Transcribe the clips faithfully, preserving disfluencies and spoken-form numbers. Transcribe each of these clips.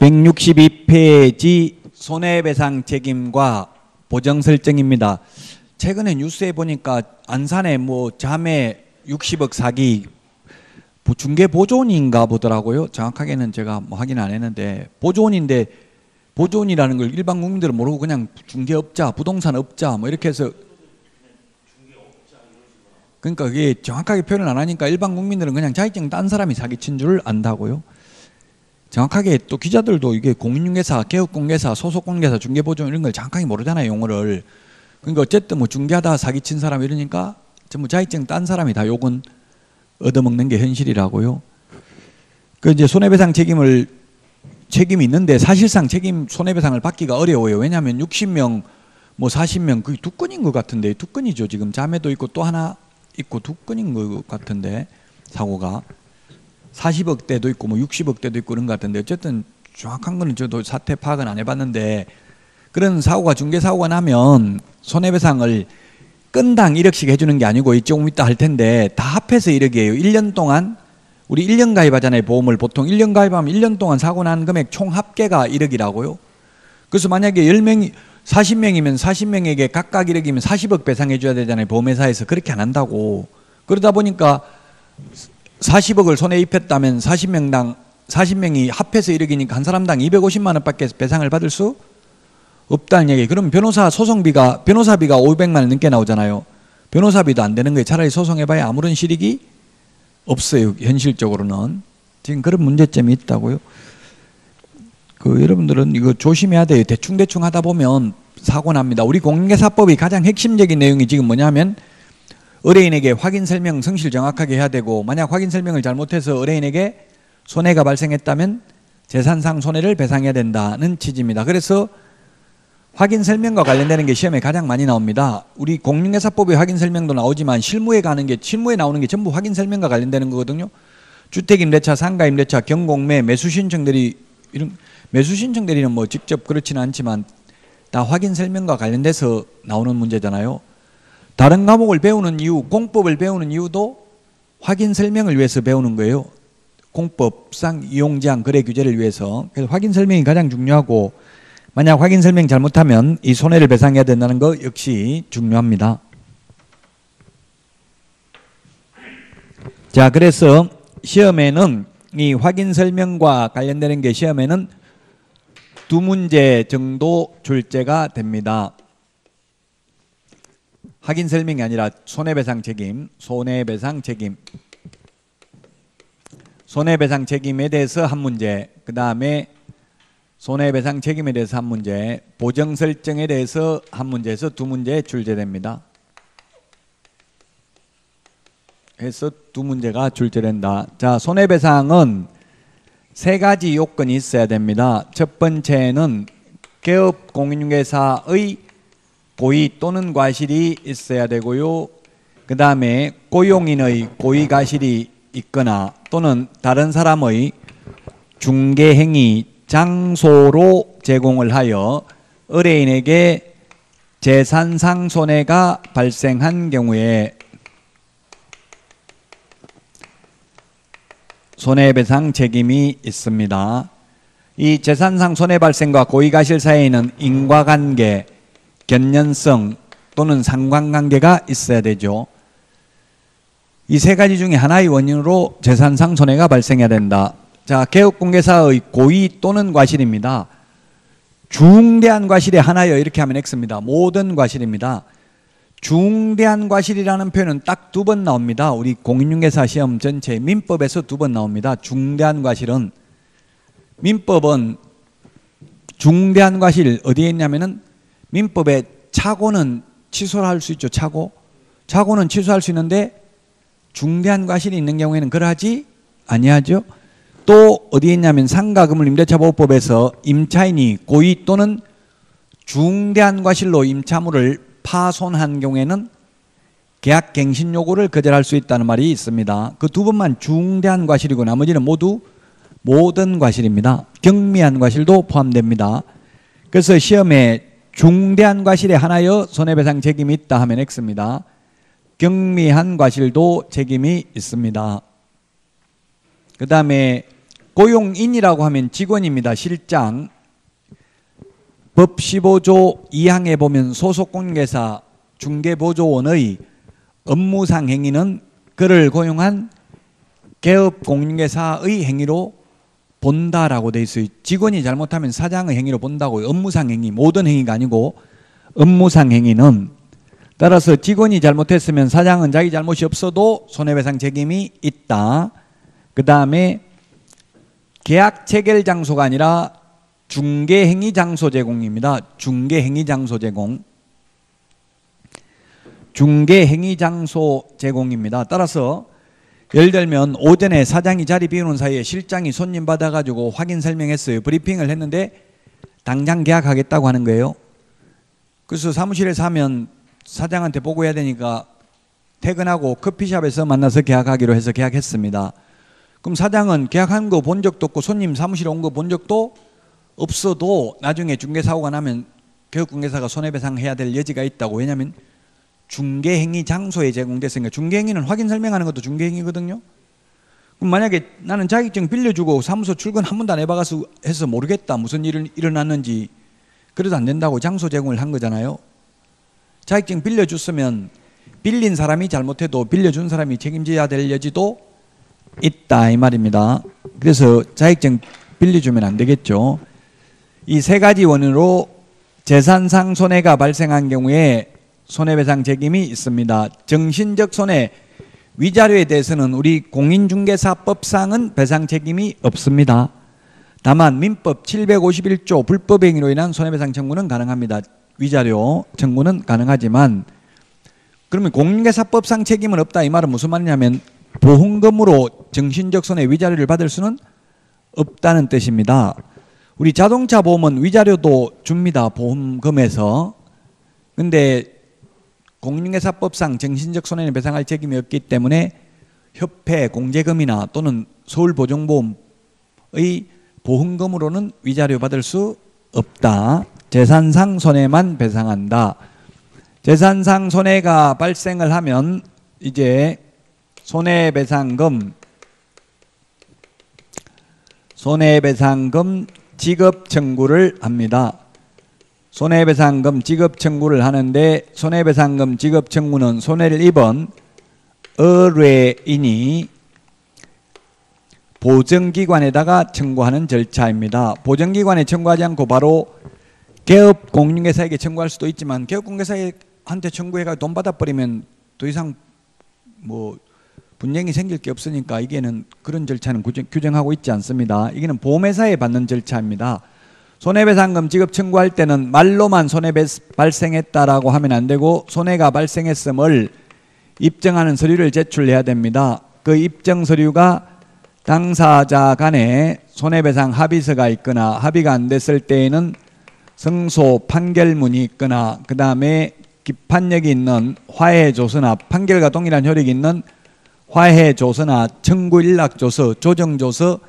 백육십이 페이지 손해배상 책임과 보정 설정입니다. 최근에 뉴스에 보니까 안산에 뭐 자매 육십억 사기 중개보조원인가 보더라고요. 정확하게는 제가 뭐 확인 안 했는데, 보조원인데 보조원이라는 걸 일반 국민들은 모르고 그냥 중개업자, 부동산업자 뭐 이렇게 해서, 그러니까 그게 정확하게 표현을 안 하니까 일반 국민들은 그냥 자격증 딴 사람이 사기친 줄 안다고요. 정확하게 또 기자들도 이게 공인중개사, 개업공개사, 소속공개사, 중개보조원 이런 걸 정확하게 모르잖아요, 용어를. 그러니까 어쨌든 뭐 중개하다 사기친 사람 이러니까 전부 자격증 딴 사람이 다 욕은 얻어먹는 게 현실이라고요. 그 이제 손해배상 책임을 책임이 있는데 사실상 책임 손해배상을 받기가 어려워요. 왜냐하면 육십 명, 뭐 사십 명 그게 두 건인 것 같은데, 두 건이죠. 지금 자매도 있고 또 하나 있고 두 건인 것 같은데, 사고가 사십억대도 있고 뭐 육십억대도 있고 그런 것 같은데, 어쨌든 정확한 거는 저도 사태 파악은 안 해봤는데, 그런 사고가 중개사고가 나면 손해배상을 건당 일억씩 해주는 게 아니고, 이 조금 이따 할 텐데 다 합해서 일억이에요. 일 년 동안 우리 일 년 가입하잖아요. 보험을 보통 일 년 가입하면 일 년 동안 사고 난 금액 총 합계가 일억이라고요. 그래서 만약에 십 명이 사십 명이면 사십 명에게 각각 일억이면 사십억 배상해 줘야 되잖아요. 보험회사에서. 그렇게 안 한다고. 그러다 보니까 사십억을 손해 입혔다면 사십 명당 사십 명이 합해서 일억이니까 한 사람당 이백오십만 원 밖에 배상을 받을 수 없다는 얘기. 그럼 변호사 소송비가, 변호사비가 오백만 원 넘게 나오잖아요. 변호사비도 안 되는 거예요. 차라리 소송해봐야 아무런 실익이 없어요, 현실적으로는. 지금 그런 문제점이 있다고요. 그 여러분들은 이거 조심해야 돼요. 대충대충 하다 보면 사고 납니다. 우리 공인중개사법이 가장 핵심적인 내용이 지금 뭐냐면, 의뢰인에게 확인 설명 성실 정확하게 해야 되고, 만약 확인 설명을 잘못해서 의뢰인에게 손해가 발생했다면 재산상 손해를 배상해야 된다는 취지입니다. 그래서 확인 설명과 관련되는 게 시험에 가장 많이 나옵니다. 우리 공인중개사법의 확인 설명도 나오지만 실무에 가는 게, 실무에 나오는 게 전부 확인 설명과 관련되는 거거든요. 주택 임대차, 상가 임대차, 경공매, 매수 신청 대리, 이런 매수 신청 대리는 뭐 직접 그렇지는 않지만 다 확인 설명과 관련돼서 나오는 문제잖아요. 다른 과목을 배우는 이유, 공법을 배우는 이유도 확인 설명을 위해서 배우는 거예요. 공법상 이용제한 거래 규제를 위해서. 그래서 확인 설명이 가장 중요하고, 만약 확인 설명 잘못하면 이 손해를 배상해야 된다는 거 역시 중요합니다. 자, 그래서 시험에는 이 확인 설명과 관련되는 게 시험에는 두 문제 정도 출제가 됩니다. 확인 설명이 아니라 손해배상 책임, 손해배상 책임. 손해배상 책임에 대해서 한 문제, 그 다음에 손해배상 책임에 대해서 한 문제, 보정 설정에 대해서 한 문제에서 두 문제 출제됩니다. 해서 두 문제가 출제된다. 자, 손해배상은 세 가지 요건이 있어야 됩니다. 첫 번째는 개업 공인중개사의 고의 또는 과실이 있어야 되고요. 그 다음에 고용인의 고의 과실이 있거나 또는 다른 사람의 중개행위 장소로 제공을 하여 의뢰인에게 재산상 손해가 발생한 경우에 손해배상 책임이 있습니다. 이 재산상 손해발생과 고의과실 사이에는 인과관계, 견연성 또는 상관관계가 있어야 되죠. 이 세 가지 중에 하나의 원인으로 재산상 손해가 발생해야 된다. 자, 개업공개사의 고의 또는 과실입니다. 중대한 과실의 하나여, 이렇게 하면 X입니다. 모든 과실입니다. 중대한 과실이라는 표현은 딱 두 번 나옵니다. 우리 공인중개사 시험 전체 민법에서 두 번 나옵니다. 중대한 과실은, 민법은 중대한 과실 어디에 있냐면은 민법에 착오는 취소를 할 수 있죠. 착오. 착오는 취소할 수 있는데 중대한 과실이 있는 경우에는 그러하지 아니하죠. 또 어디에 있냐면 상가건물 임대차보호법에서 임차인이 고의 또는 중대한 과실로 임차물을 파손한 경우에는 계약갱신 요구를 거절할 수 있다는 말이 있습니다. 그 두 번만 중대한 과실이고 나머지는 모두 모든 과실입니다. 경미한 과실도 포함됩니다. 그래서 시험에 중대한 과실에 하나여 손해배상 책임이 있다 하면 X입니다. 경미한 과실도 책임이 있습니다. 그 다음에 고용인이라고 하면 직원입니다. 실장. 법 십오조 이항에 보면 소속공인중개사 중개보조원의 업무상 행위는 그를 고용한 개업공인중개사의 행위로 본다라고 돼 있어요. 직원이 잘못하면 사장의 행위로 본다고요. 업무상 행위, 모든 행위가 아니고 업무상 행위는. 따라서 직원이 잘못했으면 사장은 자기 잘못이 없어도 손해배상 책임이 있다. 그 다음에 계약 체결 장소가 아니라 중개행위 장소 제공입니다. 중개행위 장소 제공. 중개행위 장소 제공입니다. 따라서 예를 들면 오전에 사장이 자리 비우는 사이에 실장이 손님 받아가지고 확인 설명했어요. 브리핑을 했는데 당장 계약하겠다고 하는 거예요. 그래서 사무실에서 하면 사장한테 보고해야 되니까 퇴근하고 커피숍에서 만나서 계약하기로 해서 계약했습니다. 그럼 사장은 계약한 거 본 적도 없고 손님 사무실에 온 거 본 적도 없어도 나중에 중개사고가 나면 개업공인중개사가 손해배상해야 될 여지가 있다고. 왜냐하면 중개행위 장소에 제공됐으니까. 중개행위는 확인 설명하는 것도 중개행위거든요. 그럼 만약에 나는 자격증 빌려주고 사무소 출근 한 번도 안 해봐서 해서 모르겠다 무슨 일이 일어났는지. 그래도 안 된다고 장소 제공을 한 거잖아요. 자격증 빌려줬으면 빌린 사람이 잘못해도 빌려준 사람이 책임져야 될 여지도 있다 이 말입니다. 그래서 자격증 빌려주면 안 되겠죠. 이 세 가지 원인으로 재산상 손해가 발생한 경우에 손해배상 책임이 있습니다. 정신적 손해, 위자료에 대해서는 우리 공인중개사법상은 배상 책임이 없습니다. 다만 민법 칠백오십일조 불법행위로 인한 손해배상 청구는 가능합니다. 위자료 청구는 가능하지만, 그러면 공인중개사법상 책임은 없다 이 말은 무슨 말이냐면 보험금으로 정신적 손해 위자료를 받을 수는 없다는 뜻입니다. 우리 자동차 보험은 위자료도 줍니다. 보험금에서. 근데 공인중개사법상 정신적 손해는 배상할 책임이 없기 때문에 협회 공제금이나 또는 서울보증보험의 보험금으로는 위자료 받을 수 없다. 재산상 손해만 배상한다. 재산상 손해가 발생을 하면 이제 손해배상금, 손해배상금 지급 청구를 합니다. 손해배상금 지급 청구를 하는데 손해배상금 지급 청구는 손해를 입은 의뢰인이 보증기관에다가 청구하는 절차입니다. 보증기관에 청구하지 않고 바로 개업공인중개사에게 청구할 수도 있지만 개업공인중개사한테 청구해가 돈 받아버리면 더 이상 뭐 분쟁이 생길 게 없으니까 이게는 그런 절차는 규정하고 있지 않습니다. 이게는 보험회사에 받는 절차입니다. 손해배상금 지급 청구할 때는 말로만 손해 발생했다라고 하면 안 되고 손해가 발생했음을 입증하는 서류를 제출해야 됩니다. 그 입증 서류가 당사자 간에 손해배상 합의서가 있거나 합의가 안 됐을 때에는 승소 판결문이 있거나 그 다음에 기판력이 있는 화해조서나 판결과 동일한 효력이 있는 화해조서나 청구일락조서, 조정조서,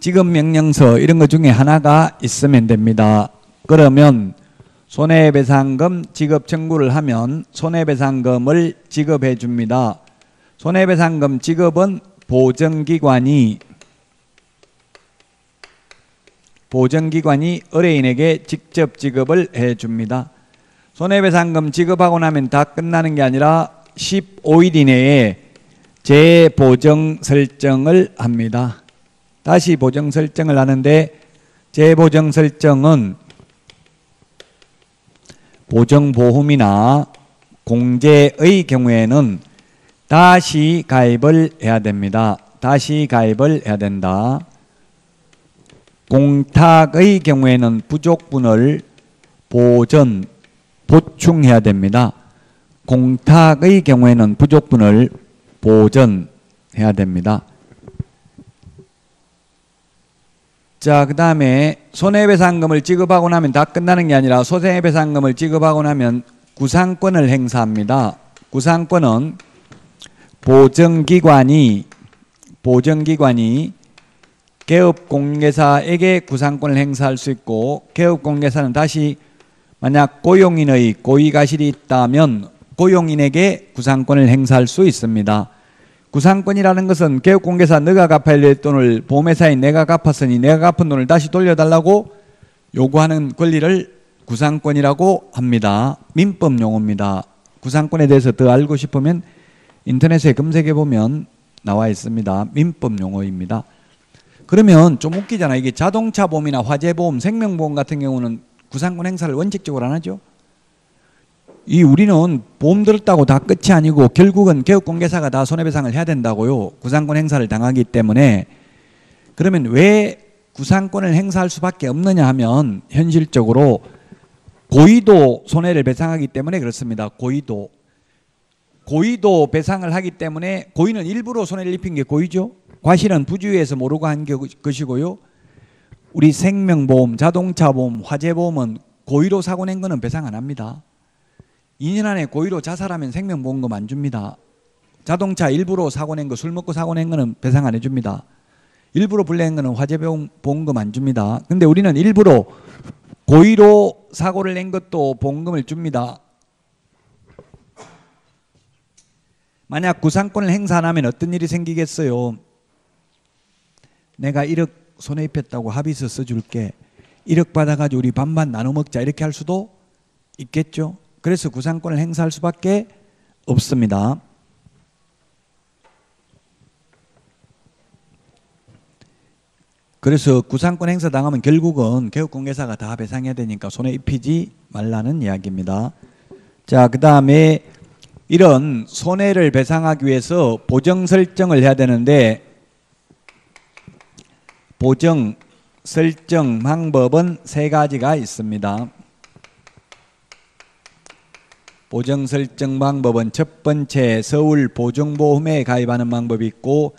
지급명령서 이런 것 중에 하나가 있으면 됩니다. 그러면 손해배상금 지급 청구를 하면 손해배상금을 지급해 줍니다. 손해배상금 지급은 보증기관이 보증기관이 의뢰인에게 직접 지급을 해 줍니다. 손해배상금 지급하고 나면 다 끝나는 게 아니라 십오일 이내에 재보정 설정을 합니다. 다시 보정 설정을 하는데 재보정 설정은 보증보험이나 공제의 경우에는 다시 가입을 해야 됩니다. 다시 가입을 해야 된다. 공탁의 경우에는 부족분을 보전, 보충해야 됩니다. 공탁의 경우에는 부족분을 보전해야 됩니다. 자, 그 다음에 손해배상금을 지급하고 나면 다 끝나는 게 아니라 손해배상금을 지급하고 나면 구상권을 행사합니다. 구상권은 보증기관이 보증기관이 개업공인중개사에게 구상권을 행사할 수 있고 개업공인중개사는 다시 만약 고용인의 고의가실이 있다면 고용인에게 구상권을 행사할 수 있습니다. 구상권이라는 것은 개업공개사 너가 갚아야 될 돈을 보험회사인 내가 갚았으니 내가 갚은 돈을 다시 돌려달라고 요구하는 권리를 구상권이라고 합니다. 민법 용어입니다. 구상권에 대해서 더 알고 싶으면 인터넷에 검색해보면 나와 있습니다. 민법 용어입니다. 그러면 좀 웃기잖아요. 이게 자동차 보험이나 화재보험, 생명보험 같은 경우는 구상권 행사를 원칙적으로 안 하죠. 이 우리는 보험 들었다고 다 끝이 아니고 결국은 개업공개사가 다 손해배상을 해야 된다고요. 구상권 행사를 당하기 때문에. 그러면 왜 구상권을 행사할 수밖에 없느냐 하면 현실적으로 고의도 손해를 배상하기 때문에 그렇습니다. 고의도. 고의도 배상을 하기 때문에 고의는 일부러 손해를 입힌 게 고의죠. 과실은 부주의해서 모르고 한 것이고요. 우리 생명보험, 자동차보험, 화재보험은 고의로 사고 낸 거는 배상 안 합니다. 이 년 안에 고의로 자살하면 생명보험금 안 줍니다. 자동차 일부러 사고 낸 거, 술 먹고 사고 낸 거는 배상 안 해줍니다. 일부러 불낸 거는 화재보험금 안 줍니다. 근데 우리는 일부러 고의로 사고를 낸 것도 보험금을 줍니다. 만약 구상권을 행사 안 하면 어떤 일이 생기겠어요? 내가 일억 손해 입혔다고 합의서 써줄게. 일억 받아가지고 우리 반반 나눠 먹자. 이렇게 할 수도 있겠죠. 그래서 구상권을 행사할 수밖에 없습니다. 그래서 구상권 행사 당하면 결국은 개업공개사가 다 배상해야 되니까 손해 입히지 말라는 이야기입니다. 자, 그 다음에 이런 손해를 배상하기 위해서 보정 설정을 해야 되는데 보정 설정 방법은 세 가지가 있습니다. 보정 설정 방법은 첫 번째 서울 보증보험에 가입하는 방법이 있고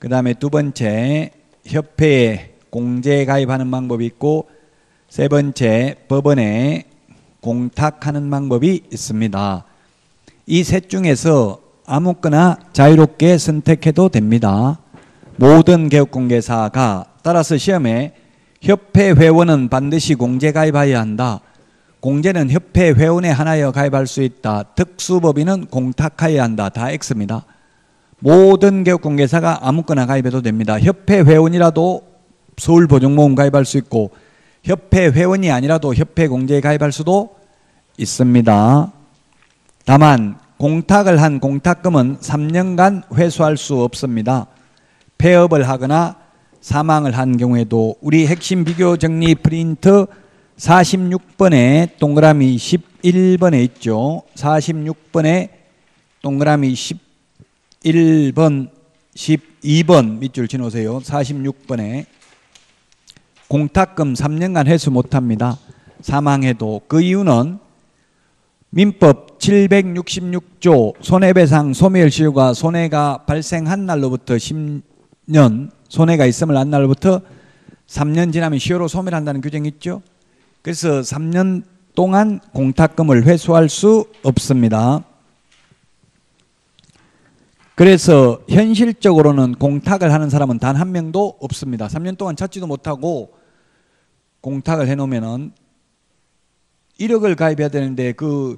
그 다음에 두 번째 협회에 공제에 가입하는 방법이 있고 세 번째 법원에 공탁하는 방법이 있습니다. 이 셋 중에서 아무거나 자유롭게 선택해도 됩니다. 모든 개업공개사가 따라서 시험에 협회 회원은 반드시 공제 가입하여야 한다. 공제는 협회 회원에 하나여 가입할 수 있다. 특수법인은 공탁하여야 한다. 다 X입니다. 모든 개업공개사가 아무거나 가입해도 됩니다. 협회 회원이라도 서울보증보험 가입할 수 있고 협회 회원이 아니라도 협회 공제에 가입할 수도 있습니다. 다만 공탁을 한 공탁금은 삼 년간 회수할 수 없습니다. 폐업을 하거나 사망을 한 경우에도 우리 핵심 비교 정리 프린트 사십육 번에 동그라미 십일 번에 있죠. 사십육 번에 동그라미 십일 번, 십이 번 밑줄 지놓으세요. 사십육 번에 공탁금 삼 년간 회수 못합니다. 사망해도. 그 이유는 민법 칠백육십육 조 손해배상 소멸 시효가 손해가 발생한 날로부터 십 년, 손해가 있음을 안 날로부터 삼 년 지나면 시효로 소멸한다는 규정이 있죠. 그래서 삼 년 동안 공탁금을 회수할 수 없습니다. 그래서 현실적으로는 공탁을 하는 사람은 단 한 명도 없습니다. 삼 년 동안 찾지도 못하고 공탁을 해놓으면은 일억을 가입해야 되는데 그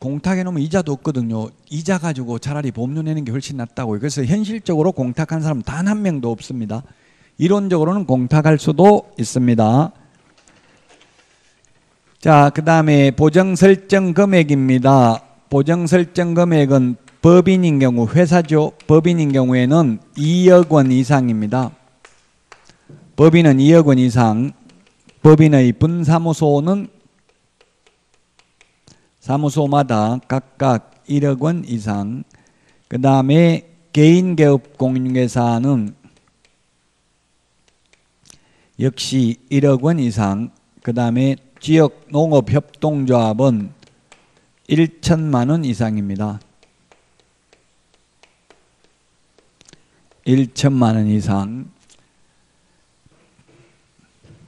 공탁해놓으면 이자도 없거든요. 이자 가지고 차라리 보험료 내는 게 훨씬 낫다고요. 그래서 현실적으로 공탁한 사람은 단 한 명도 없습니다. 이론적으로는 공탁할 수도 있습니다. 자, 그 다음에 보정 설정 금액입니다. 보정 설정 금액은 법인인 경우 회사죠. 법인인 경우에는 이억 원 이상입니다. 법인은 이억 원 이상. 법인의 분사무소는 사무소마다 각각 일억 원 이상. 그 다음에 개인개업 공인중개사는 역시 일억 원 이상. 그 다음에 지역 농업협동조합은 천만 원 이상입니다. 천만 원 이상.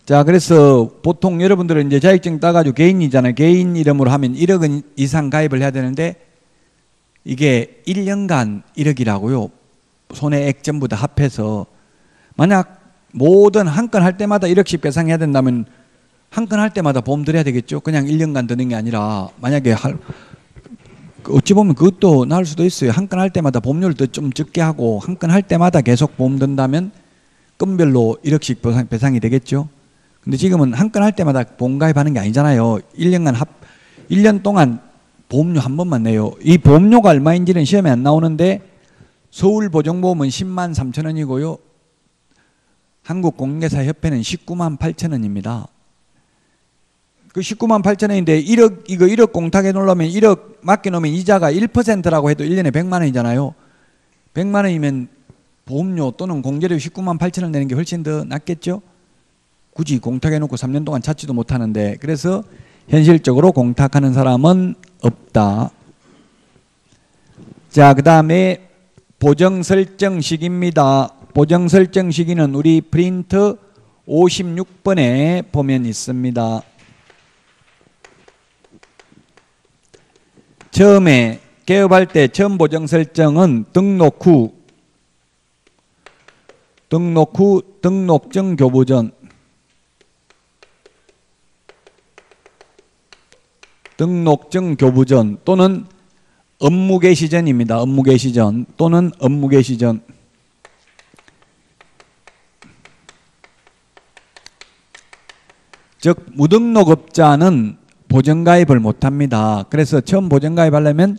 자, 그래서 보통 여러분들은 이제 자격증 따가지고 개인이잖아요. 개인 이름으로 하면 일억 원 이상 가입을 해야 되는데 이게 일 년간 일억이라고요. 손해액 전부 다 합해서. 만약 모든 한 건 할 때마다 일억씩 배상해야 된다면 한 건 할 때마다 보험 들어야 되겠죠. 그냥 일 년간 드는 게 아니라 만약에 할, 어찌 보면 그것도 나을 수도 있어요. 한 건 할 때마다 보험료를 좀 적게 하고 한 건 할 때마다 계속 보험 든다면 건별로 일억씩 배상, 배상이 되겠죠. 근데 지금은 한 건 할 때마다 보험 가입하는 게 아니잖아요. 일 년간 합, 일 년 동안 보험료 한 번만 내요. 이 보험료가 얼마인지는 시험에 안 나오는데 서울보증보험은 십만 삼천 원이고요. 한국공인중개사협회는 십구만 팔천 원입니다. 그 십구만 팔천 원인데 일억, 이거 일억 공탁해 놓으려면 일억 맡겨놓으면 이자가 일 퍼센트라고 해도 일 년에 백만 원이잖아요. 백만 원이면 보험료 또는 공제료 십구만 팔천 원 내는 게 훨씬 더 낫겠죠. 굳이 공탁해 놓고 삼 년 동안 찾지도 못하는데, 그래서 현실적으로 공탁하는 사람은 없다. 자, 그 다음에 보정 설정 시기입니다. 보정 설정 시기는 우리 프린트 오십육 번에 보면 있습니다. 처음에 개업할 때 처음 보정 설정은 등록 후, 등록 후 등록증 교부 전, 등록증 교부 전 또는 업무 개시 전입니다. 업무 개시 전 또는 업무 개시 전. 즉 무등록업자는 보증가입을 못합니다. 그래서 처음 보증가입하려면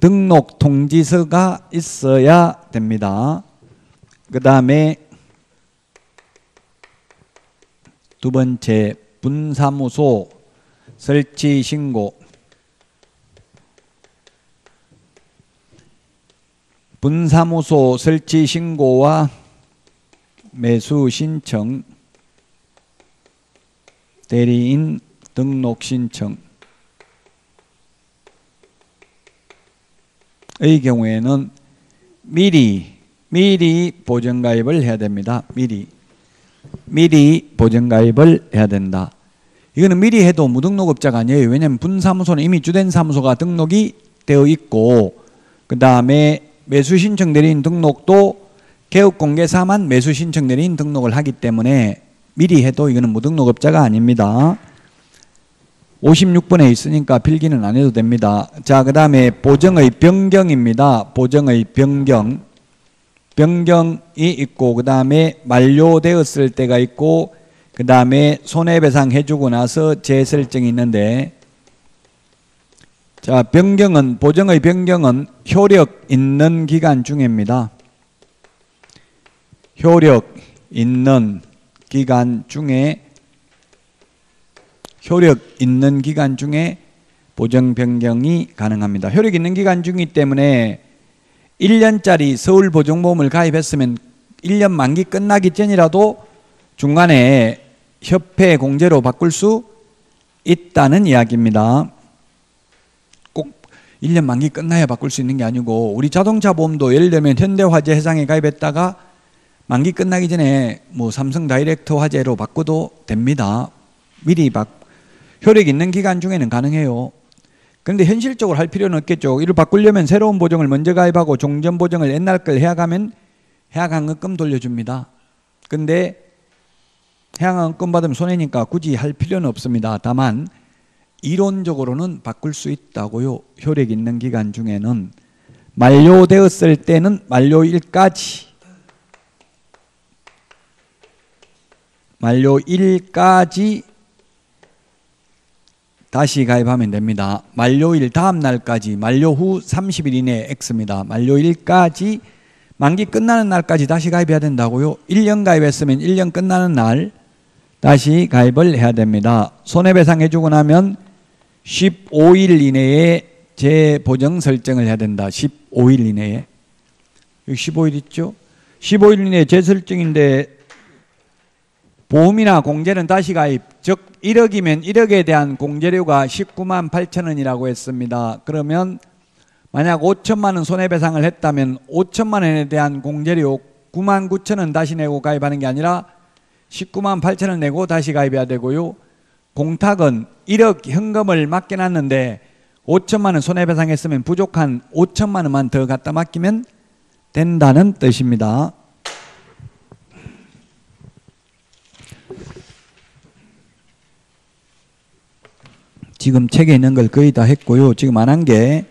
등록통지서가 있어야 됩니다. 그 다음에 두 번째, 분사무소 설치신고. 분사무소 설치신고와 매수신청, 대리인 등록신청의 경우에는 미리 미리 보증가입을 해야 됩니다. 미리 미리 보증가입을 해야 된다. 이거는 미리 해도 무등록업자가 아니에요. 왜냐하면 분사무소는 이미 주된 사무소가 등록이 되어 있고, 그 다음에 매수신청 대리인 등록도 개업공개사만 매수신청 대리인 등록을 하기 때문에 미리 해도 이거는 무등록업자가 아닙니다. 오십육 번에 있으니까 필기는 안 해도 됩니다. 자, 그 다음에 보정의 변경입니다. 보정의 변경. 변경이 있고, 그 다음에 만료되었을 때가 있고, 그 다음에 손해배상 해주고 나서 재설정이 있는데, 자, 변경은, 보정의 변경은 효력 있는 기간 중입니다. 효력 있는 기간 중에 효력 있는 기간 중에 보정 변경이 가능합니다. 효력 있는 기간 중이기 때문에 일 년짜리 서울보증보험을 가입했으면 일 년 만기 끝나기 전이라도 중간에 협회 공제로 바꿀 수 있다는 이야기입니다. 꼭 일 년 만기 끝나야 바꿀 수 있는 게 아니고, 우리 자동차 보험도 예를 들면 현대화재 해상에 가입했다가 만기 끝나기 전에 뭐 삼성 다이렉트 화재로 바꿔도 됩니다. 미리 바꿔 효력 있는 기간 중에는 가능해요. 그런데 현실적으로 할 필요는 없겠죠. 이를 바꾸려면 새로운 보증을 먼저 가입하고 종전 보증을 옛날 걸 해약하면 해약한금 돌려줍니다. 근데 해약한금 받으면 손해니까 굳이 할 필요는 없습니다. 다만 이론적으로는 바꿀 수 있다고요. 효력 있는 기간 중에는. 만료되었을 때는 만료일까지, 만료일까지 다시 가입하면 됩니다. 만료일 다음 날까지, 만료 후 삼십 일 이내 X입니다. 만료일까지, 만기 끝나는 날까지 다시 가입해야 된다고요. 일 년 가입했으면 일 년 끝나는 날 다시 가입을 해야 됩니다. 손해배상 해주고 나면 십오 일 이내에 재보정 설정을 해야 된다. 십오 일 이내에. 여기 십오 일 있죠? 십오 일 이내에 재설정인데 보험이나 공제는 다시 가입, 즉 일억이면 일억에 대한 공제료가 십구만 팔천 원이라고 했습니다. 그러면 만약 오천만 원 손해배상을 했다면 오천만 원에 대한 공제료 구만 구천 원 다시 내고 가입하는 게 아니라 십구만 팔천 원 내고 다시 가입해야 되고요. 공탁은 일억 현금을 맡겨놨는데 오천만 원 손해배상했으면 부족한 오천만 원만 더 갖다 맡기면 된다는 뜻입니다. 지금 책에 있는 걸 거의 다 했고요. 지금 안 한 게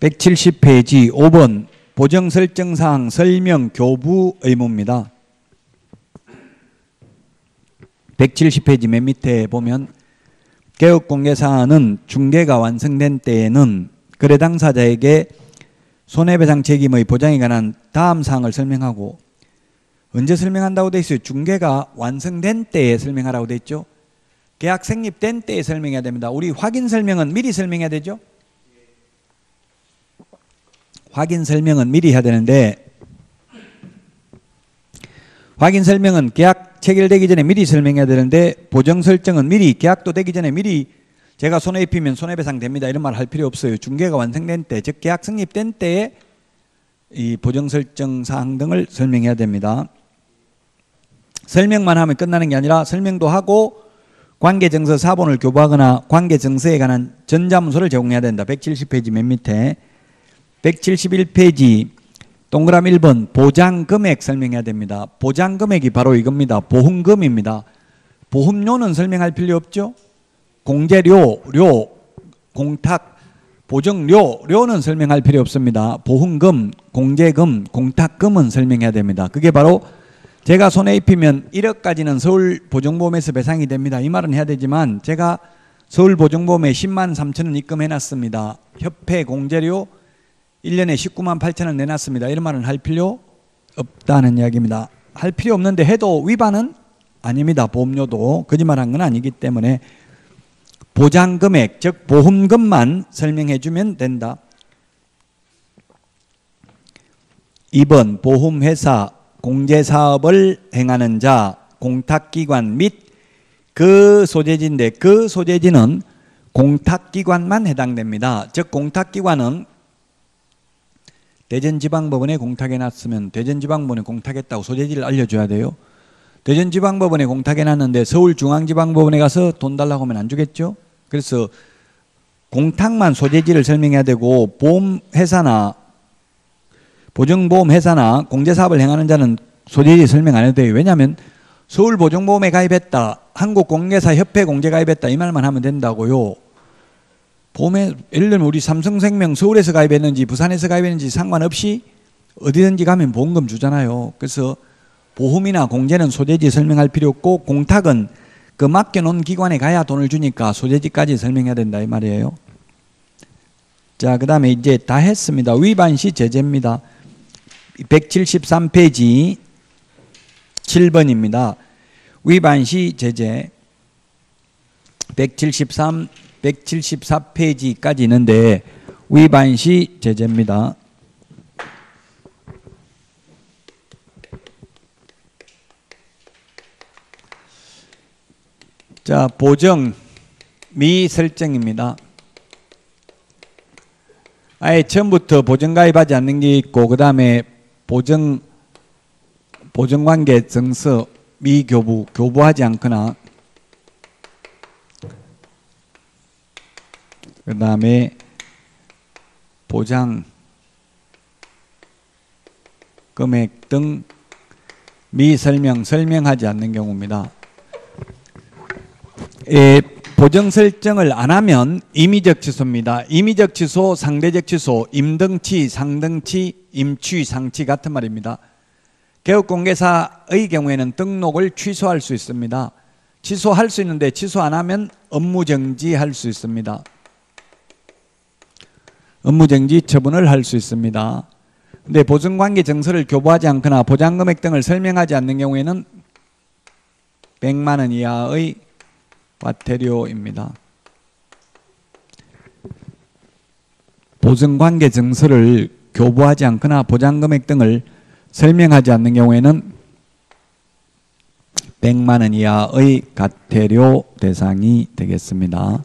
백칠십 페이지 오 번 보정설정사항 설명 교부 의무입니다. 백칠십 페이지 맨 밑에 보면 개업공개사안은 중개가 완성된 때에는 거래 당사자에게 손해배상 책임의 보장에 관한 다음 사항을 설명하고, 언제 설명한다고 돼 있어요? 중개가 완성된 때에 설명하라고 돼 있죠. 계약 성립된 때에 설명해야 됩니다. 우리 확인 설명은 미리 설명해야 되죠. 확인 설명은 미리 해야 되는데, 확인 설명은 계약 체결되기 전에 미리 설명해야 되는데, 보정 설정은 미리, 계약도 되기 전에 미리 제가 손해 입히면 손해배상 됩니다 이런 말 할 필요 없어요. 중개가 완성된 때, 즉 계약 성립된 때에 이 보정 설정 사항 등을 설명해야 됩니다. 설명만 하면 끝나는 게 아니라 설명도 하고 관계증서 사본을 교부하거나 관계증서에 관한 전자문서를 제공해야 된다. 백칠십 페이지 맨 밑에. 백칠십일 페이지 동그라미 일 번 보장금액 설명해야 됩니다. 보장금액이 바로 이겁니다. 보험금입니다. 보험료는 설명할 필요 없죠. 공제료, 료, 공탁, 보증료, 료는 설명할 필요 없습니다. 보험금, 공제금, 공탁금은 설명해야 됩니다. 그게 바로 제가 손해 입히면 일억까지는 서울보증보험에서 배상이 됩니다. 이 말은 해야 되지만, 제가 서울보증보험에 십만 삼천 원 입금해놨습니다. 협회 공제료 일 년에 십구만 팔천 원 내놨습니다. 이런 말은 할 필요 없다는 이야기입니다. 할 필요 없는데 해도 위반은 아닙니다. 보험료도 거짓말한 건 아니기 때문에 보장금액, 즉 보험금만 설명해 주면 된다. 이 번 보험회사, 공제사업을 행하는 자, 공탁기관 및 그 소재지인데, 그 소재지는 공탁기관만 해당됩니다. 즉 공탁기관은 대전지방법원에 공탁해놨으면 대전지방법원에 공탁했다고 소재지를 알려줘야 돼요. 대전지방법원에 공탁해놨는데 서울중앙지방법원에 가서 돈 달라고 하면 안 주겠죠. 그래서 공탁만 소재지를 설명해야 되고, 보험회사나 보증보험회사나 공제사업을 행하는 자는 소재지 설명 안 해도 돼요. 왜냐하면 서울보증보험에 가입했다, 한국공개사협회 공제 가입했다 이 말만 하면 된다고요. 보험에 예를 들면 우리 삼성생명 서울에서 가입했는지 부산에서 가입했는지 상관없이 어디든지 가면 보험금 주잖아요. 그래서 보험이나 공제는 소재지 설명할 필요 없고, 공탁은 그 맡겨놓은 기관에 가야 돈을 주니까 소재지까지 설명해야 된다 이 말이에요. 자, 그 다음에 이제 다 했습니다. 위반 시 제재입니다. 백칠십삼 페이지 칠 번입니다. 위반 시 제재. 백칠십삼, 백칠십사 페이지까지 있는데 위반 시 제재입니다. 자, 보정 미설정입니다. 아예 처음부터 보정 가입하지 않는 게 있고, 그 다음에 보정 보정관계 증서 미교부, 교부하지 않거나, 그 다음에 보장 금액 등 미설명, 설명하지 않는 경우입니다. 예, 보정 설정을 안 하면 임의적 취소입니다. 임의적 취소, 상대적 취소, 임등치, 상등치, 임취, 상취 같은 말입니다. 개업공개사의 경우에는 등록을 취소할 수 있습니다. 취소할 수 있는데 취소 안 하면 업무정지할 수 있습니다. 업무정지 처분을 할 수 있습니다. 근데 보증관계 증서를 교부하지 않거나 보장금액 등을 설명하지 않는 경우에는 백만 원 이하의 과태료입니다. 보증관계 증서를 교부하지 않거나 보장금액 등을 설명하지 않는 경우에는 백만 원 이하의 과태료 대상이 되겠습니다.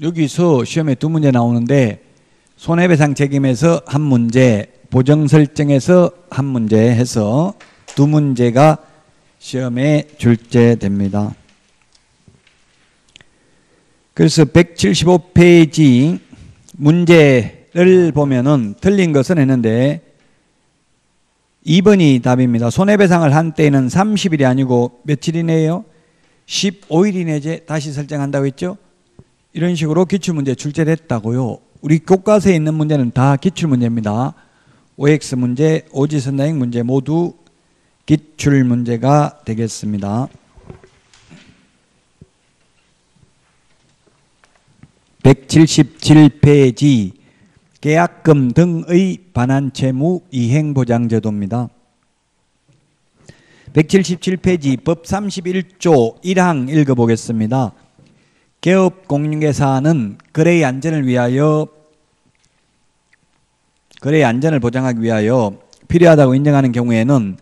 여기서 시험에 두 문제 나오는데, 손해배상 책임에서 한 문제, 보정설정에서 한 문제 해서 두 문제가 시험에 출제됩니다. 그래서 백칠십오 페이지 문제를 보면은 틀린 것은 했는데 이 번이 답입니다. 손해배상을 한 때에는 삼십 일이 아니고 며칠 이내에요? 십오 일 이내에 다시 설정한다고 했죠. 이런 식으로 기출문제 출제됐다고요. 우리 교과서에 있는 문제는 다 기출문제입니다. 오엑스 문제, 오지선다형 문제 모두 기출문제가 되겠습니다. 백칠십칠 페이지 계약금 등의 반환 채무 이행보장제도입니다. 백칠십칠 페이지 법 삼십일 조 일 항 읽어보겠습니다. 개업 공인중개사는 거래의 안전을 위하여 거래의 안전을 보장하기 위하여 필요하다고 인정하는 경우에는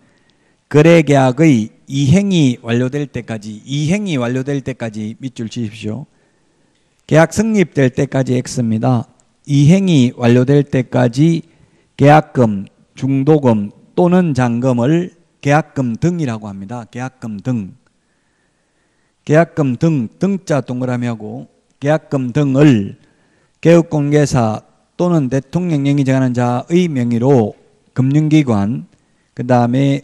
거래계약의 이행이 완료될 때까지 이행이 완료될 때까지 밑줄 치십시오. 계약 성립될 때까지 X입니다. 이행이 완료될 때까지 계약금, 중도금 또는 잔금을 계약금 등이라고 합니다. 계약금 등. 계약금 등, 등자 동그라미 하고 계약금 등을 개업공개사 또는 대통령령이 정하는 자의 명의로 금융기관, 그 다음에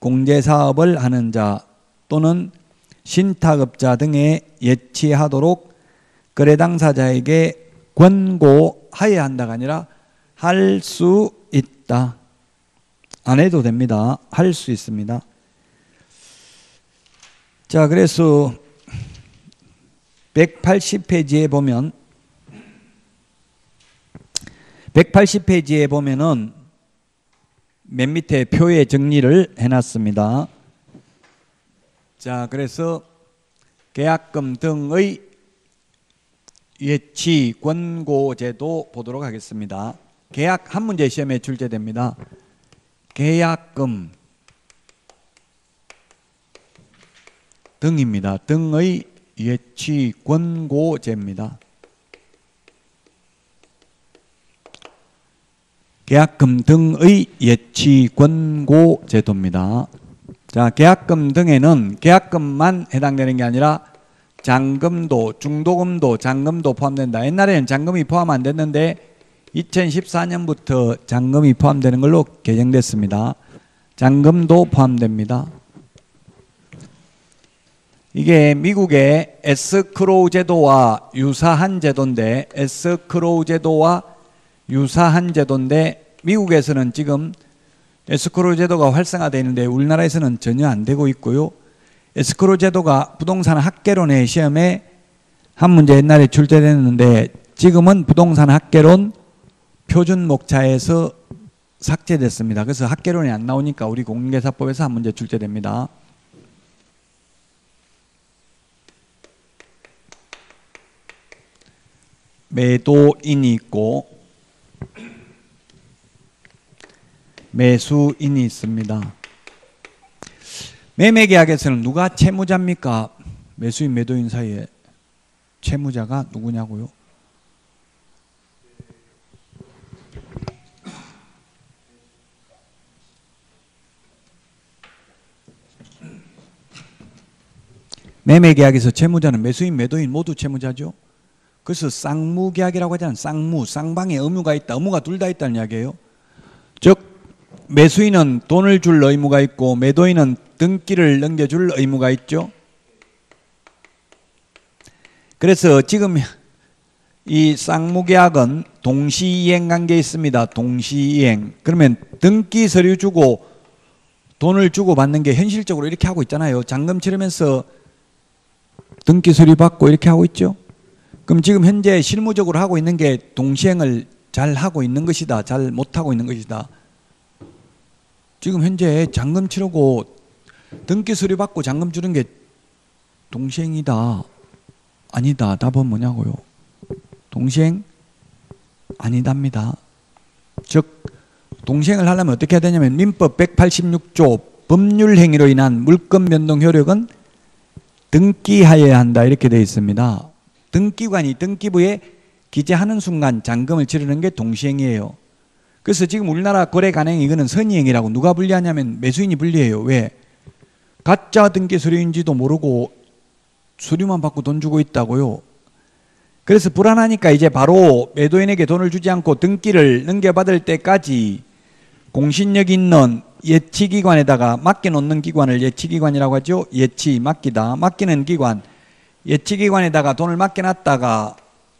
공제사업을 하는 자 또는 신탁업자 등에 예치하도록 거래 당사자에게 권고하여야 한다가 아니라 할 수 있다. 안 해도 됩니다. 할 수 있습니다. 자, 그래서 백팔십 페이지에 보면 백팔십 페이지에 보면은 맨 밑에 표의 정리를 해놨습니다. 자, 그래서 계약금 등의 예치 권고 제도 보도록 하겠습니다. 계약 한 문제 시험에 출제됩니다. 계약금 등입니다. 등의 예치 권고제입니다. 계약금 등의 예치 권고제도입니다. 자, 계약금 등에는 계약금만 해당되는 게 아니라 잔금도, 중도금도, 잔금도 포함된다. 옛날에는 잔금이 포함 안 됐는데 이천십사 년부터 잔금이 포함되는 걸로 개정됐습니다. 잔금도 포함됩니다. 이게 미국의 에스크로우 제도와 유사한 제도인데 에스크로우 제도와 유사한 제도인데 미국에서는 지금 에스크로우 제도가 활성화되어 있는데 우리나라에서는 전혀 안 되고 있고요. 에스크로우 제도가 부동산 학개론의 시험에 한 문제 옛날에 출제됐는데 지금은 부동산 학개론 표준 목차에서 삭제됐습니다. 그래서 학개론이 안 나오니까 우리 공인중개사법에서 한 문제 출제됩니다. 매도인이 있고 매수인이 있습니다. 매매계약에서는 누가 채무자입니까? 매수인 매도인 사이에 채무자가 누구냐고요? 매매계약에서 채무자는 매수인 매도인 모두 채무자죠. 그래서 쌍무계약이라고 하잖아요. 쌍무, 쌍방에 의무가 있다. 의무가 둘 다 있다는 이야기예요. 즉 매수인은 돈을 줄 의무가 있고 매도인은 등기를 넘겨줄 의무가 있죠. 그래서 지금 이 쌍무계약은 동시이행관계에 있습니다. 동시이행. 그러면 등기 서류 주고 돈을 주고 받는 게 현실적으로 이렇게 하고 있잖아요. 잔금 치르면서 등기 서류 받고 이렇게 하고 있죠. 그럼 지금 현재 실무적으로 하고 있는 게 동시행을 잘 하고 있는 것이다. 잘 못하고 있는 것이다. 지금 현재 잔금 치르고 등기 서류 받고 잔금 주는 게 동시행이다. 아니다. 답은 뭐냐고요. 동시행? 아니답니다. 즉 동시행을 하려면 어떻게 해야 되냐면 민법 백팔십육 조 법률행위로 인한 물권 변동 효력은 등기하여야 한다. 이렇게 되어 있습니다. 등기관이 등기부에 기재하는 순간 잔금을 치르는 게 동시행이에요. 그래서 지금 우리나라 거래 간행 이거는 선의행위라고 누가 불리하냐면 매수인이 불리해요. 왜? 가짜 등기 서류인지도 모르고 서류만 받고 돈 주고 있다고요. 그래서 불안하니까 이제 바로 매도인에게 돈을 주지 않고 등기를 넘겨받을 때까지 공신력 있는 예치기관에다가 맡겨놓는 기관을 예치기관이라고 하죠. 예치, 맡기다, 맡기는 기관. 예치기관에다가 돈을 맡겨놨다가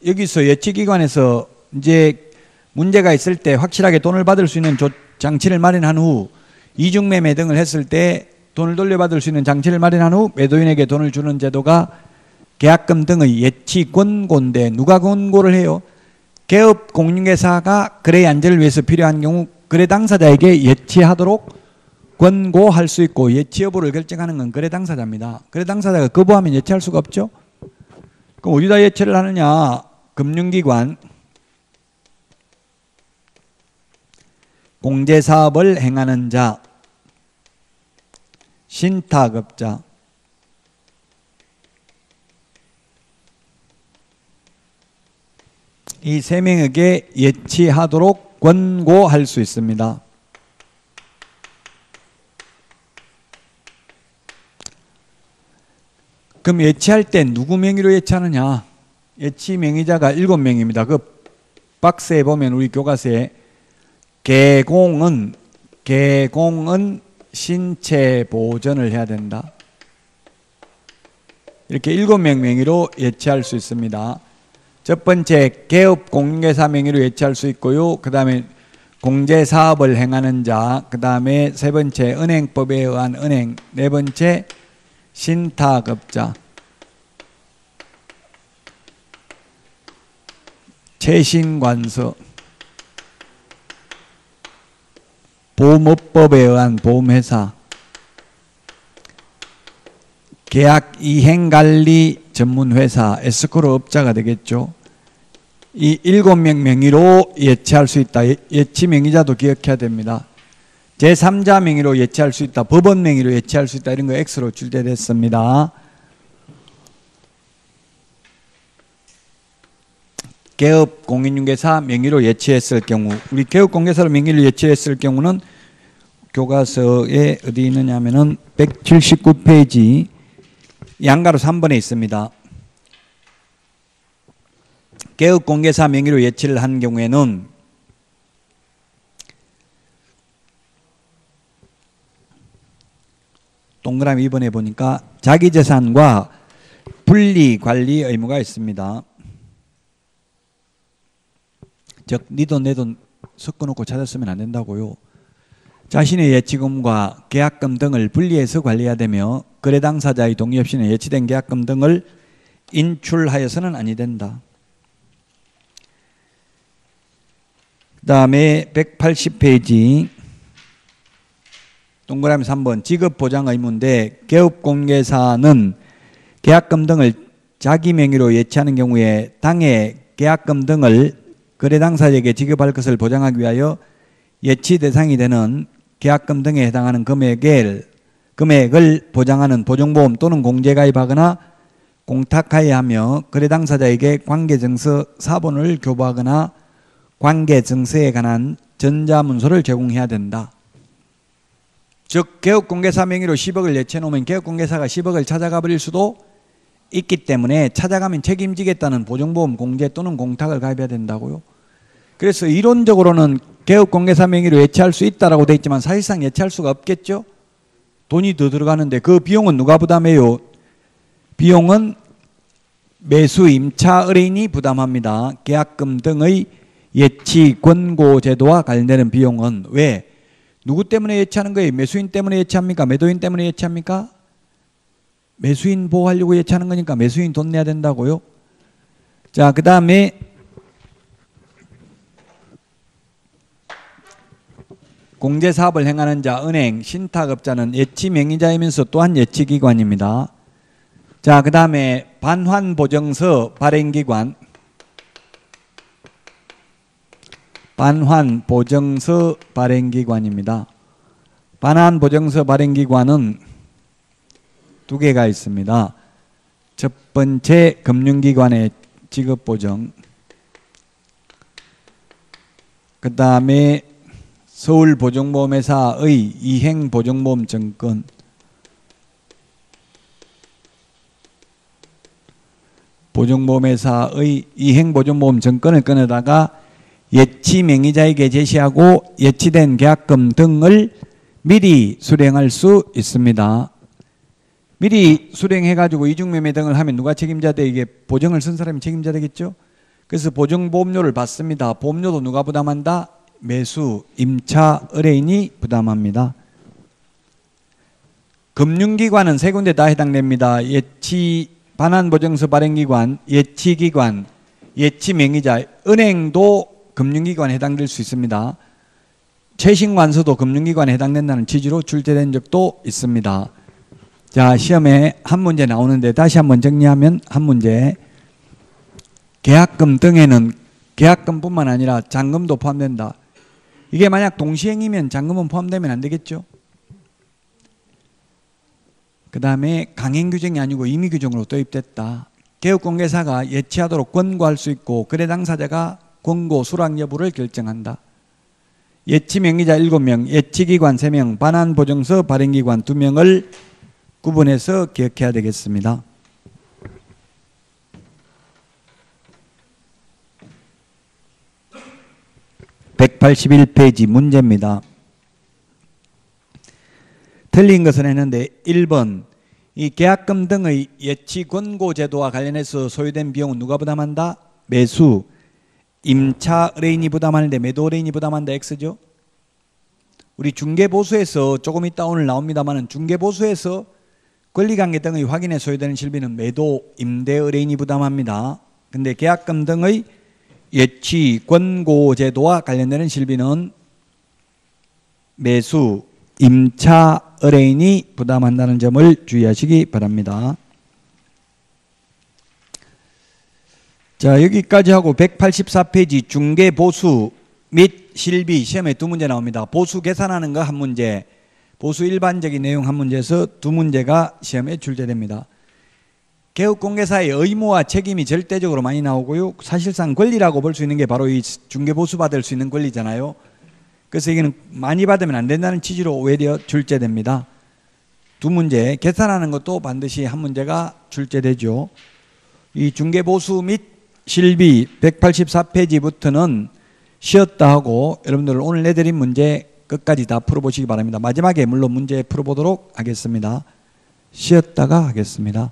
여기서 예치기관에서 이제 문제가 있을 때 확실하게 돈을 받을 수 있는 조, 장치를 마련한 후 이중매매 등을 했을 때 돈을 돌려받을 수 있는 장치를 마련한 후 매도인에게 돈을 주는 제도가 계약금 등의 예치 권고인데 누가 권고를 해요? 개업 공인중개사가 거래의 안전을 위해서 필요한 경우 거래 당사자에게 예치하도록 권고할 수 있고 예치 여부를 결정하는 건 거래 당사자입니다. 거래 당사자가 거부하면 예치할 수가 없죠. 그럼 어디다 예치를 하느냐? 금융기관, 공제사업을 행하는 자, 신탁업자, 이 세 명에게 예치하도록 권고할 수 있습니다. 그럼 예치할 때 누구 명의로 예치하느냐? 예치 명의자가 일곱 명입니다. 그 박스에 보면 우리 교과서에 개공은 개공은 신체 보전을 해야 된다. 이렇게 일곱 명 명의로 예치할 수 있습니다. 첫 번째 개업 공인중개사 명의로 예치할 수 있고요. 그 다음에 공제사업을 행하는 자, 그 다음에 세 번째 은행법에 의한 은행, 네 번째 신탁업자, 채신관서, 보험업법에 의한 보험회사, 계약이행관리 전문회사, 에스크로업자가 되겠죠. 이 일곱 명 명의로 예치할 수 있다. 예치 명의자도 기억해야 됩니다. 제삼자 명의로 예치할 수 있다. 법원 명의로 예치할 수 있다. 이런 거 X로 출제됐습니다. 개업 공인중개사 명의로 예치했을 경우, 우리 개업 공인중개사로 명의로 예치했을 경우는 교과서에 어디 있느냐 하면은 백칠십구 페이지 양가로 삼 번에 있습니다. 개업 공인중개사 명의로 예치를 한 경우에는 동그라미 이 번에 보니까 자기 재산과 분리 관리 의무가 있습니다. 즉 네 돈 내 돈 섞어놓고 찾았으면 안 된다고요. 자신의 예치금과 계약금 등을 분리해서 관리해야 되며 거래 당사자의 동의 없이는 예치된 계약금 등을 인출하여서는 아니 된다. 그 다음에 백팔십 페이지 동그라미 삼 번 지급 보장 의무인데 개업 공인중개사는 계약금 등을 자기 명의로 예치하는 경우에 당해 계약금 등을 거래 당사자에게 지급할 것을 보장하기 위하여 예치 대상이 되는 계약금 등에 해당하는 금액을, 금액을 보장하는 보증보험 또는 공제가입하거나 공탁하여하며 거래 당사자에게 관계증서 사본을 교부하거나 관계증서에 관한 전자문서를 제공해야 된다. 즉 개업공개사 명의로 십억을 예치해놓으면 개업공개사가 십억을 찾아가 버릴 수도 있기 때문에 찾아가면 책임지겠다는 보증보험 공제 또는 공탁을 가입해야 된다고요. 그래서 이론적으로는 개업공개사 명의로 예치할 수 있다라고 돼 있지만 사실상 예치할 수가 없겠죠. 돈이 더 들어가는데 그 비용은 누가 부담해요? 비용은 매수 임차 의뢰인이 부담합니다. 계약금 등의 예치 권고 제도와 관련되는 비용은 왜? 누구 때문에 예치하는 거예요? 매수인 때문에 예치합니까? 매도인 때문에 예치합니까? 매수인 보호하려고 예치하는 거니까 매수인 돈 내야 된다고요. 자, 그 다음에 공제사업을 행하는 자, 은행, 신탁업자는 예치 명의자이면서 또한 예치기관입니다. 자, 그 다음에 반환보증서 발행기관, 반환보증서 발행기관입니다. 반환보증서 발행기관은 두 개가 있습니다. 첫 번째 금융기관의 지급보증, 그 다음에 서울보증보험회사의 이행보증보험증권, 보증보험회사의 이행보증보험증권을 꺼내다가 예치명의자에게 제시하고 예치된 계약금 등을 미리 수령할 수 있습니다. 미리 수령해가지고 이중매매 등을 하면 누가 책임자 돼? 이게 보증을 쓴 사람이 책임자 되겠죠? 그래서 보증보험료를 받습니다. 보험료도 누가 부담한다? 매수, 임차, 의뢰인이 부담합니다. 금융기관은 세 군데 다 해당됩니다. 예치, 반환보증서 발행기관, 예치기관, 예치명의자, 은행도 금융기관에 해당될 수 있습니다. 채신관서도 금융기관에 해당된다는 취지로 출제된 적도 있습니다. 자, 시험에 한 문제 나오는데 다시 한번 정리하면 한 문제. 계약금 등에는 계약금뿐만 아니라 잔금도 포함된다. 이게 만약 동시행이면 잔금은 포함되면 안 되겠죠. 그 다음에 강행규정이 아니고 임의규정으로 도입됐다. 개업공개사가 예치하도록 권고할 수 있고 거래 당사자가 권고 수락 여부를 결정한다. 예치 명의자 일곱 명, 예치기관 세 명, 반환보증서 발행기관 두 명을 구분해서 기억해야 되겠습니다. 백팔십일 페이지 문제입니다. 틀린 것은 했는데 일 번 이 계약금 등의 예치 권고 제도와 관련해서 소요된 비용은 누가 부담한다? 매수. 임차 의뢰인이 부담하는데 매도 의뢰인이 부담한다. X죠. 우리 중개보수에서 조금 이따 오늘 나옵니다만 중개보수에서 권리관계 등의 확인에 소요되는 실비는 매도 임대 의뢰인이 부담합니다. 근데 계약금 등의 예치 권고 제도와 관련되는 실비는 매수 임차 의뢰인이 부담한다는 점을 주의하시기 바랍니다. 자, 여기까지 하고 백팔십사 페이지 중개 보수 및 실비 시험에 두 문제 나옵니다. 보수 계산하는 거 한 문제, 보수 일반적인 내용 한 문제에서 두 문제가 시험에 출제됩니다. 개업공개사의 의무와 책임이 절대적으로 많이 나오고요. 사실상 권리라고 볼 수 있는 게 바로 이 중개 보수 받을 수 있는 권리잖아요. 그래서 이거는 많이 받으면 안 된다는 취지로 오히려 출제됩니다. 두 문제, 계산하는 것도 반드시 한 문제가 출제되죠. 이 중개보수 및 실비 백팔십사 페이지부터는 쉬었다 하고 여러분들 오늘 내드린 문제 끝까지 다 풀어보시기 바랍니다. 마지막에 물론 문제 풀어보도록 하겠습니다. 쉬었다가 하겠습니다.